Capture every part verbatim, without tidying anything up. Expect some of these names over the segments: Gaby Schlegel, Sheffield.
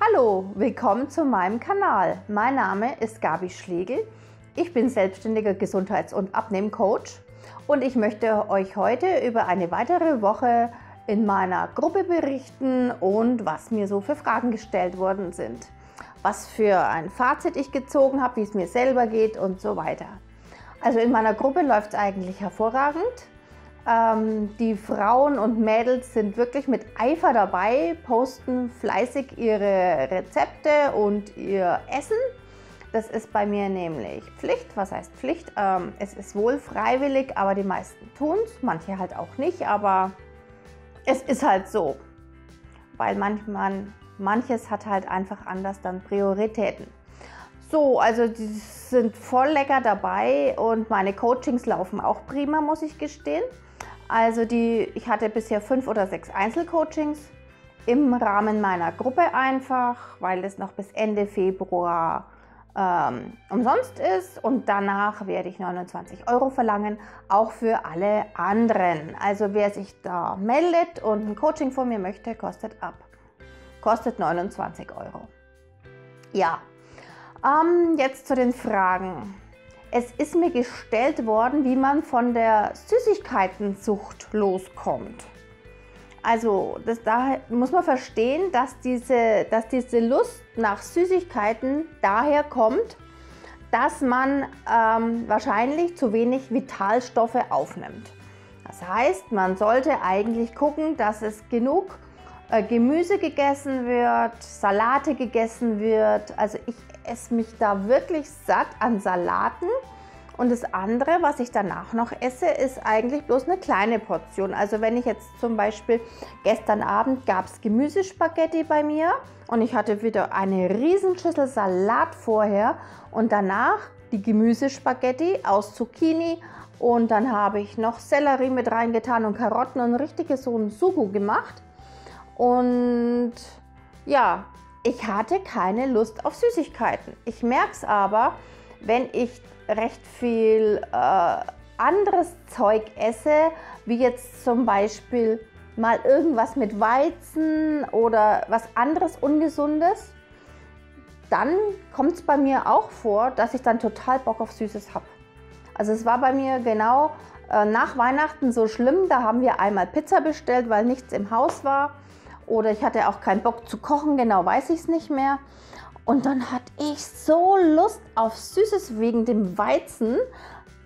Hallo, willkommen zu meinem Kanal. Mein Name ist Gaby Schlegel. Ich bin selbstständiger Gesundheits- und Abnehmcoach und ich möchte euch heute über eine weitere Woche in meiner Gruppe berichten und was mir so für Fragen gestellt worden sind, was für ein Fazit ich gezogen habe, wie es mir selber geht und so weiter. Also in meiner Gruppe läuft es eigentlich hervorragend. Ähm, die Frauen und Mädels sind wirklich mit Eifer dabei, posten fleißig ihre Rezepte und ihr Essen. Das ist bei mir nämlich Pflicht. Was heißt Pflicht? Ähm, es ist wohl freiwillig, aber die meisten tun es, manche halt auch nicht, aber es ist halt so, weil manchmal, manches hat halt einfach anders dann Prioritäten. So, also die sind voll lecker dabei und meine Coachings laufen auch prima, muss ich gestehen. Also die, ich hatte bisher fünf oder sechs Einzelcoachings im Rahmen meiner Gruppe einfach, weil es noch bis Ende Februar ähm, umsonst ist. Und danach werde ich neunundzwanzig Euro verlangen, auch für alle anderen. Also wer sich da meldet und ein Coaching von mir möchte, kostet ab. Kostet neunundzwanzig Euro. Ja, ähm, jetzt zu den Fragen. Es ist mir gestellt worden, wie man von der Süßigkeitensucht loskommt. Also das, da muss man verstehen, dass diese, dass diese Lust nach Süßigkeiten daher kommt, dass man ähm, wahrscheinlich zu wenig Vitalstoffe aufnimmt. Das heißt, man sollte eigentlich gucken, dass es genug Gemüse gegessen wird, Salate gegessen wird. Also ich esse mich da wirklich satt an Salaten. Und das andere, was ich danach noch esse, ist eigentlich bloß eine kleine Portion. Also wenn ich jetzt zum Beispiel, gestern Abend gab es Gemüsespaghetti bei mir und ich hatte wieder eine Riesenschüssel Salat vorher und danach die Gemüsespaghetti aus Zucchini und dann habe ich noch Sellerie mit reingetan und Karotten und richtiges so ein Sugo gemacht. Und ja, ich hatte keine Lust auf Süßigkeiten. Ich merke es aber, wenn ich recht viel äh, anderes Zeug esse, wie jetzt zum Beispiel mal irgendwas mit Weizen oder was anderes Ungesundes, dann kommt es bei mir auch vor, dass ich dann total Bock auf Süßes habe. Also es war bei mir genau äh, nach Weihnachten so schlimm, da haben wir einmal Pizza bestellt, weil nichts im Haus war. Oder ich hatte auch keinen Bock zu kochen, genau weiß ich es nicht mehr. Und dann hatte ich so Lust auf Süßes wegen dem Weizen,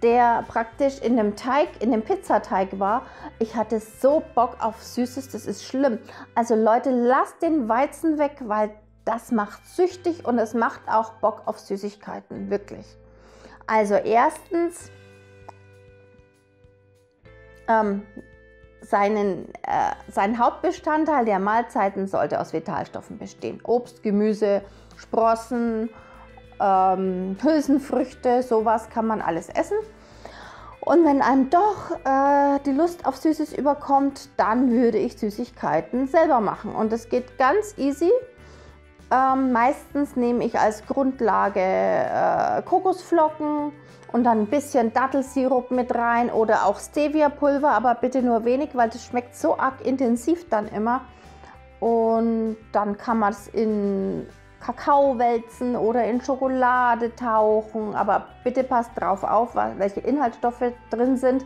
der praktisch in dem Teig, in dem Pizzateig war. Ich hatte so Bock auf Süßes, das ist schlimm. Also Leute, lasst den Weizen weg, weil das macht süchtig und es macht auch Bock auf Süßigkeiten, wirklich. Also erstens, ähm, Seinen, äh, sein Hauptbestandteil der Mahlzeiten sollte aus Vitalstoffen bestehen. Obst, Gemüse, Sprossen, ähm, Hülsenfrüchte, sowas kann man alles essen. Und wenn einem doch äh, die Lust auf Süßes überkommt, dann würde ich Süßigkeiten selber machen. Und das geht ganz easy. Ähm, meistens nehme ich als Grundlage äh, Kokosflocken und dann ein bisschen Dattelsirup mit rein oder auch Stevia-Pulver, aber bitte nur wenig, weil das schmeckt so arg intensiv dann immer. Und dann kann man es in Kakao wälzen oder in Schokolade tauchen, aber bitte passt drauf auf, welche Inhaltsstoffe drin sind,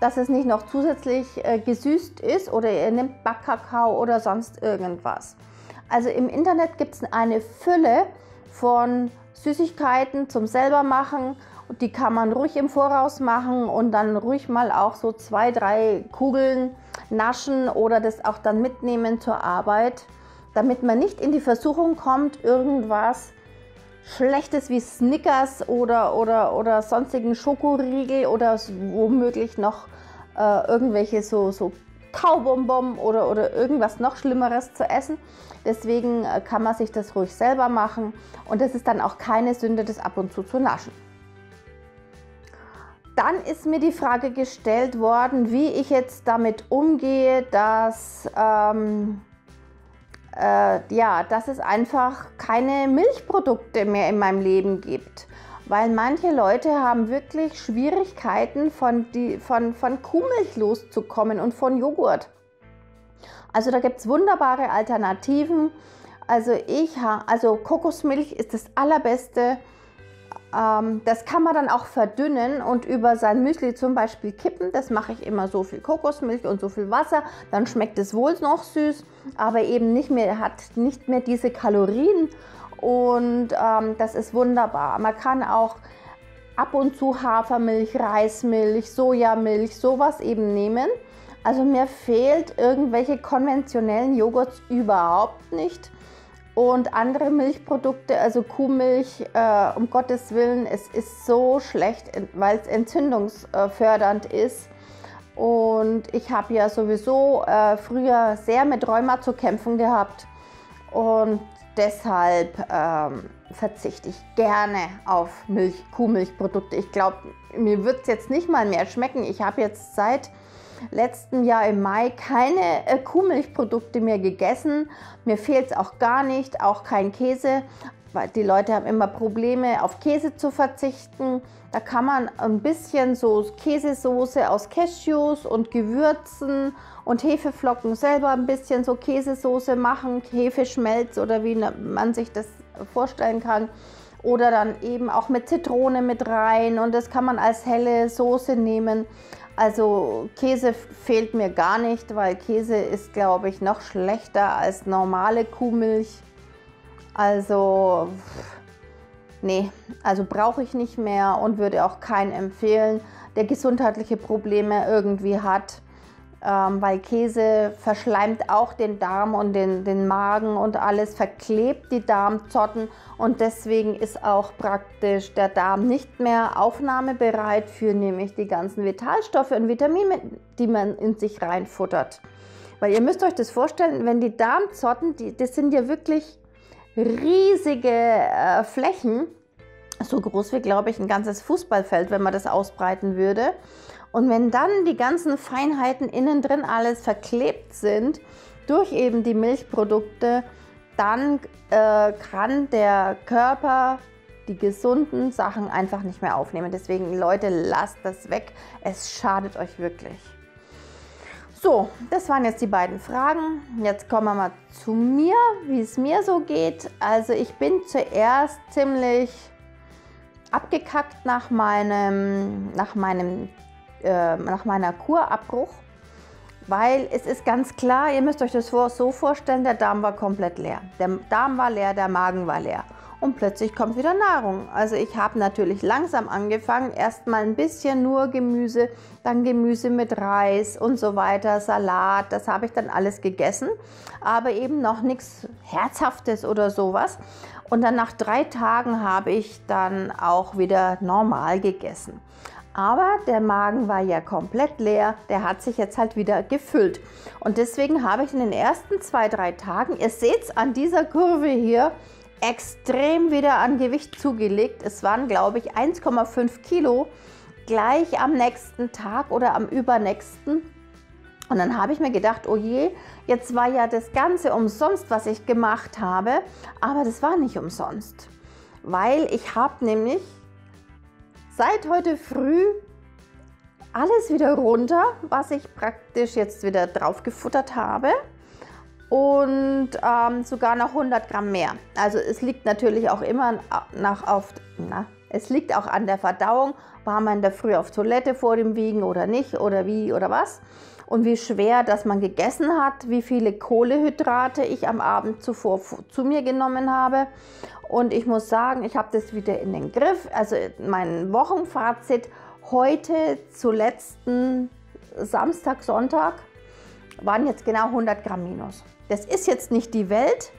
dass es nicht noch zusätzlich äh, gesüßt ist oder ihr nehmt Backkakao oder sonst irgendwas. Also im Internet gibt es eine Fülle von Süßigkeiten zum selbermachen. Die kann man ruhig im Voraus machen und dann ruhig mal auch so zwei, drei Kugeln naschen oder das auch dann mitnehmen zur Arbeit, damit man nicht in die Versuchung kommt, irgendwas Schlechtes wie Snickers oder, oder, oder sonstigen Schokoriegel oder womöglich noch äh, irgendwelche so, so Kaubonbon oder, oder irgendwas noch Schlimmeres zu essen. Deswegen kann man sich das ruhig selber machen und das ist dann auch keine Sünde, das ab und zu zu naschen. Dann ist mir die Frage gestellt worden, wie ich jetzt damit umgehe, dass, ähm, äh, ja, dass es einfach keine Milchprodukte mehr in meinem Leben gibt. Weil manche Leute haben wirklich Schwierigkeiten, von, die, von, von Kuhmilch loszukommen und von Joghurt. Also da gibt es wunderbare Alternativen. Also ich habe, also Kokosmilch ist das allerbeste. Ähm, das kann man dann auch verdünnen und über sein Müsli zum Beispiel kippen. Das mache ich immer, so viel Kokosmilch und so viel Wasser. Dann schmeckt es wohl noch süß, aber eben nicht mehr, hat nicht mehr diese Kalorien. Und ähm, das ist wunderbar. Man kann auch ab und zu Hafermilch, Reismilch, Sojamilch, sowas eben nehmen. Also mir fehlt irgendwelche konventionellen Joghurts überhaupt nicht. Und andere Milchprodukte, also Kuhmilch, äh, um Gottes Willen, es ist so schlecht, weil es entzündungsfördernd ist. Und ich habe ja sowieso äh, früher sehr mit Rheuma zu kämpfen gehabt. Und deshalb ähm, verzichte ich gerne auf Milch, Kuhmilchprodukte. Ich glaube, mir wird es jetzt nicht mal mehr schmecken. Ich habe jetzt seit letzten Jahr im Mai keine äh, Kuhmilchprodukte mehr gegessen. Mir fehlt es auch gar nicht, auch kein Käse, weil die Leute haben immer Probleme, auf Käse zu verzichten. Da kann man ein bisschen so Käsesoße aus Cashews und Gewürzen und Hefeflocken selber ein bisschen so Käsesoße machen, Hefeschmelz oder wie man sich das vorstellen kann. Oder dann eben auch mit Zitrone mit rein, und das kann man als helle Soße nehmen. Also Käse fehlt mir gar nicht, weil Käse ist, glaube ich, noch schlechter als normale Kuhmilch. Also, nee, also brauche ich nicht mehr und würde auch keinen empfehlen, der gesundheitliche Probleme irgendwie hat. Ähm, weil Käse verschleimt auch den Darm und den, den Magen und alles, verklebt die Darmzotten. Und deswegen ist auch praktisch der Darm nicht mehr aufnahmebereit für nämlich die ganzen Vitalstoffe und Vitamine, die man in sich reinfuttert. Weil ihr müsst euch das vorstellen, wenn die Darmzotten, die, das sind ja wirklich riesige äh, Flächen, so groß wie, glaube ich, ein ganzes Fußballfeld, wenn man das ausbreiten würde. Und wenn dann die ganzen Feinheiten innen drin alles verklebt sind durch eben die Milchprodukte, dann äh, kann der Körper die gesunden Sachen einfach nicht mehr aufnehmen. Deswegen, Leute, lasst das weg. Es schadet euch wirklich. So, das waren jetzt die beiden Fragen. Jetzt kommen wir mal zu mir, wie es mir so geht. Also ich bin zuerst ziemlich abgekackt nach meinem, nach meinem äh, nach meiner Kurabbruch, weil es ist ganz klar, ihr müsst euch das so vorstellen, der Darm war komplett leer. Der Darm war leer, der Magen war leer. Und plötzlich kommt wieder Nahrung. Also ich habe natürlich langsam angefangen, erstmal ein bisschen nur Gemüse, dann Gemüse mit Reis und so weiter, Salat, das habe ich dann alles gegessen, aber eben noch nichts Herzhaftes oder sowas. Und dann nach drei Tagen habe ich dann auch wieder normal gegessen. Aber der Magen war ja komplett leer, der hat sich jetzt halt wieder gefüllt. Und deswegen habe ich in den ersten zwei, drei Tagen, ihr seht es an dieser Kurve hier, extrem wieder an Gewicht zugelegt. Es waren, glaube ich, eins Komma fünf Kilo gleich am nächsten Tag oder am übernächsten. Und dann habe ich mir gedacht, oh je, jetzt war ja das Ganze umsonst, was ich gemacht habe. Aber das war nicht umsonst, weil ich habe nämlich seit heute früh alles wieder runter, was ich praktisch jetzt wieder drauf gefuttert habe. Und ähm, sogar noch hundert Gramm mehr. Also es liegt natürlich auch immer nach auf, na, es liegt auch an der Verdauung. War man in der Früh auf Toilette vor dem Wiegen oder nicht, oder wie oder was? Und wie schwer, dass man gegessen hat, wie viele Kohlenhydrate ich am Abend zuvor zu mir genommen habe. Und ich muss sagen, ich habe das wieder in den Griff. Also mein Wochenfazit heute zu letzten Samstag, Sonntag waren jetzt genau hundert Gramm minus. Das ist jetzt nicht die Welt,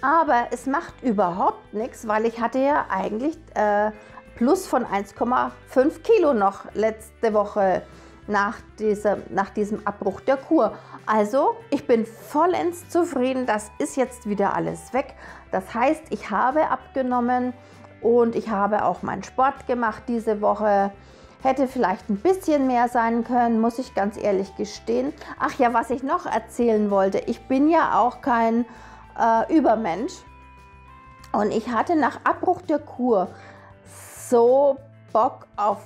aber es macht überhaupt nichts, weil ich hatte ja eigentlich äh, Plus von eins Komma fünf Kilo noch letzte Woche nach, dieser, nach diesem Abbruch der Kur. Also ich bin vollends zufrieden, das ist jetzt wieder alles weg. Das heißt, ich habe abgenommen und ich habe auch meinen Sport gemacht diese Woche. Hätte vielleicht ein bisschen mehr sein können, muss ich ganz ehrlich gestehen. Ach ja, was ich noch erzählen wollte, ich bin ja auch kein äh, Übermensch. Und ich hatte nach Abbruch der Kur so Bock auf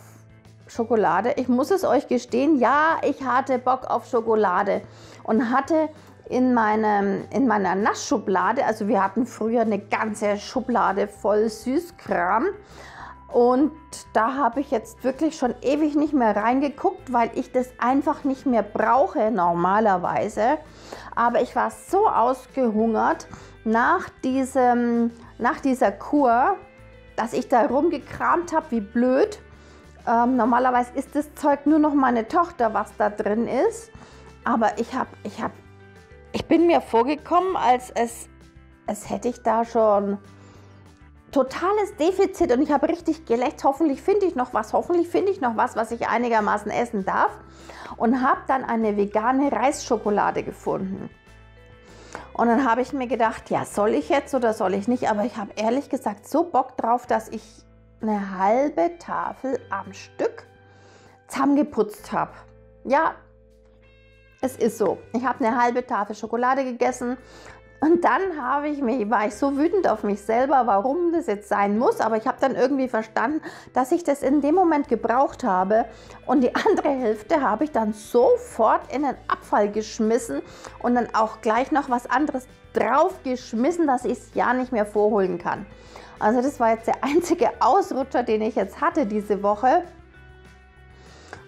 Schokolade. Ich muss es euch gestehen, ja, ich hatte Bock auf Schokolade und hatte in, meinem, in meiner Nassschublade, also wir hatten früher eine ganze Schublade voll Süßkram und da habe ich jetzt wirklich schon ewig nicht mehr reingeguckt, weil ich das einfach nicht mehr brauche normalerweise. Aber ich war so ausgehungert nach, diesem, nach dieser Kur, dass ich da rumgekramt habe wie blöd. Ähm, normalerweise ist das Zeug nur noch meine Tochter, was da drin ist. Aber ich, hab, ich, hab, ich bin mir vorgekommen, als, es, als hätte ich da schon totales Defizit. Und ich habe richtig gelächelt, hoffentlich finde ich noch was, hoffentlich finde ich noch was, was ich einigermaßen essen darf. Und habe dann eine vegane Reisschokolade gefunden. Und dann habe ich mir gedacht, ja, soll ich jetzt oder soll ich nicht? Aber ich habe ehrlich gesagt so Bock drauf, dass ich eine halbe Tafel am Stück zusammengeputzt habe. Ja, es ist so. Ich habe eine halbe Tafel Schokolade gegessen und dann habe ich mich, war ich so wütend auf mich selber, warum das jetzt sein muss. Aber ich habe dann irgendwie verstanden, dass ich das in dem Moment gebraucht habe. Und die andere Hälfte habe ich dann sofort in den Abfall geschmissen und dann auch gleich noch was anderes draufgeschmissen, dass ich es ja nicht mehr vorholen kann. Also das war jetzt der einzige Ausrutscher, den ich jetzt hatte diese Woche.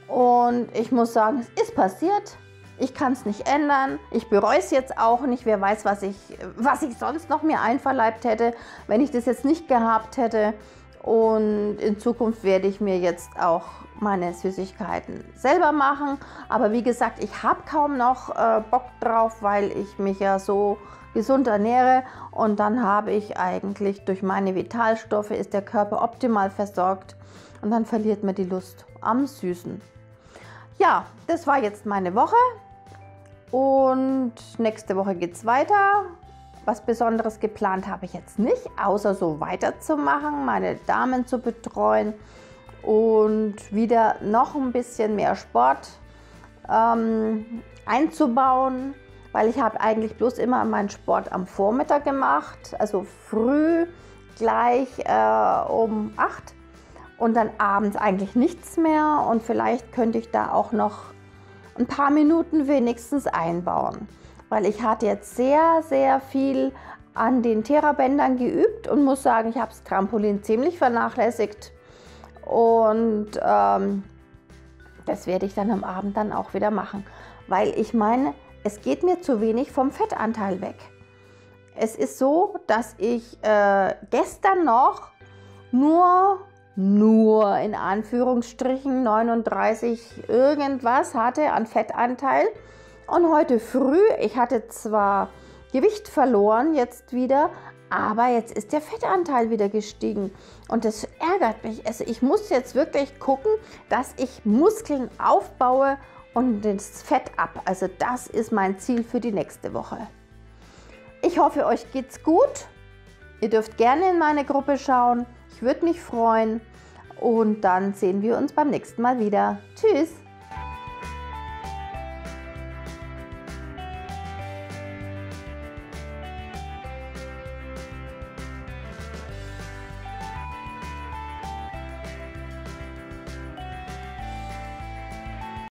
Und ich muss sagen, es ist passiert. Ich kann es nicht ändern. Ich bereue es jetzt auch nicht. Wer weiß, was ich, was ich sonst noch mir einverleibt hätte, wenn ich das jetzt nicht gehabt hätte. Und in Zukunft werde ich mir jetzt auch meine Süßigkeiten selber machen. Aber wie gesagt, ich habe kaum noch äh, Bock drauf, weil ich mich ja so gesund ernähre. Und dann habe ich eigentlich durch meine Vitalstoffe ist der Körper optimal versorgt. Und dann verliert man die Lust am Süßen. Ja, das war jetzt meine Woche. Und nächste Woche geht es weiter. Was Besonderes geplant habe ich jetzt nicht, außer so weiterzumachen, meine Damen zu betreuen und wieder noch ein bisschen mehr Sport ähm, einzubauen, weil ich habe eigentlich bloß immer meinen Sport am Vormittag gemacht, also früh gleich äh, um acht und dann abends eigentlich nichts mehr und vielleicht könnte ich da auch noch ein paar Minuten wenigstens einbauen. Weil ich hatte jetzt sehr, sehr viel an den Therabändern geübt und muss sagen, ich habe das Trampolin ziemlich vernachlässigt. Und ähm, das werde ich dann am Abend dann auch wieder machen. Weil ich meine, es geht mir zu wenig vom Fettanteil weg. Es ist so, dass ich äh, gestern noch nur, nur in Anführungsstrichen neununddreißig irgendwas hatte an Fettanteil. Und heute früh, ich hatte zwar Gewicht verloren jetzt wieder, aber jetzt ist der Fettanteil wieder gestiegen. Und das ärgert mich. Also ich muss jetzt wirklich gucken, dass ich Muskeln aufbaue und das Fett ab. Also das ist mein Ziel für die nächste Woche. Ich hoffe, euch geht's gut. Ihr dürft gerne in meine Gruppe schauen. Ich würde mich freuen. Und dann sehen wir uns beim nächsten Mal wieder. Tschüss!